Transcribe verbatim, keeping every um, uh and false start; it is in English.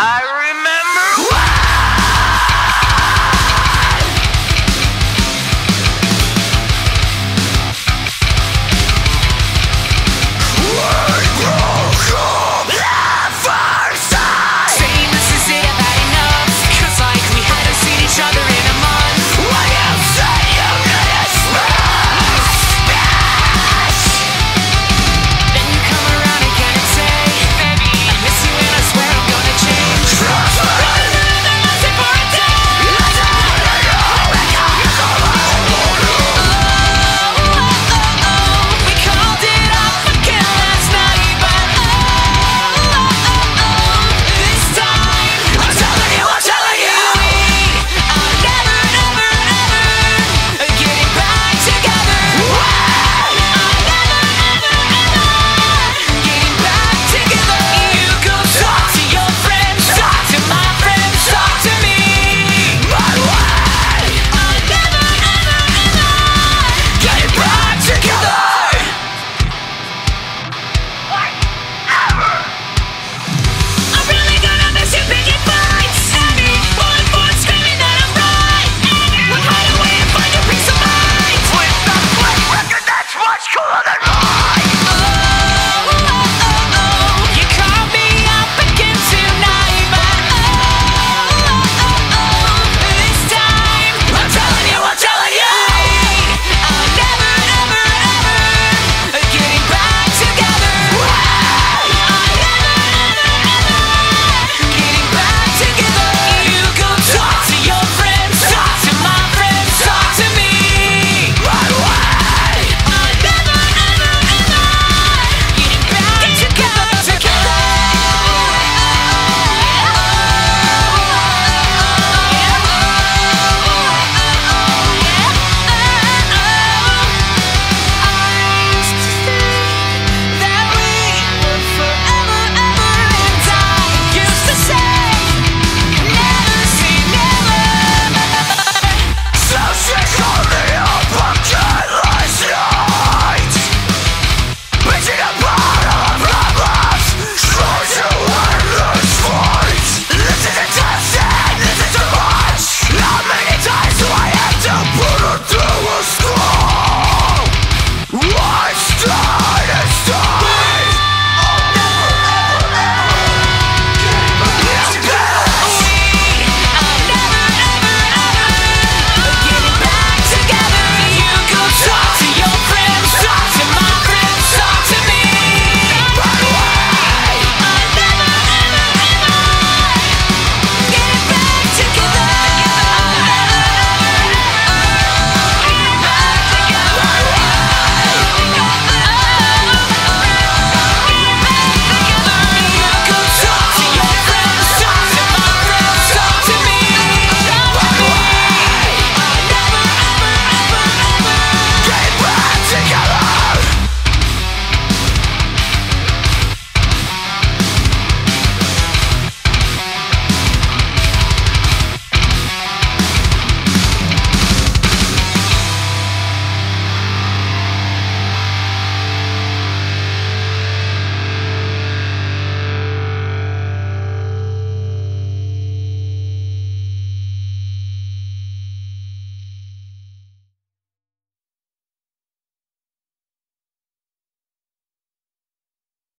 I really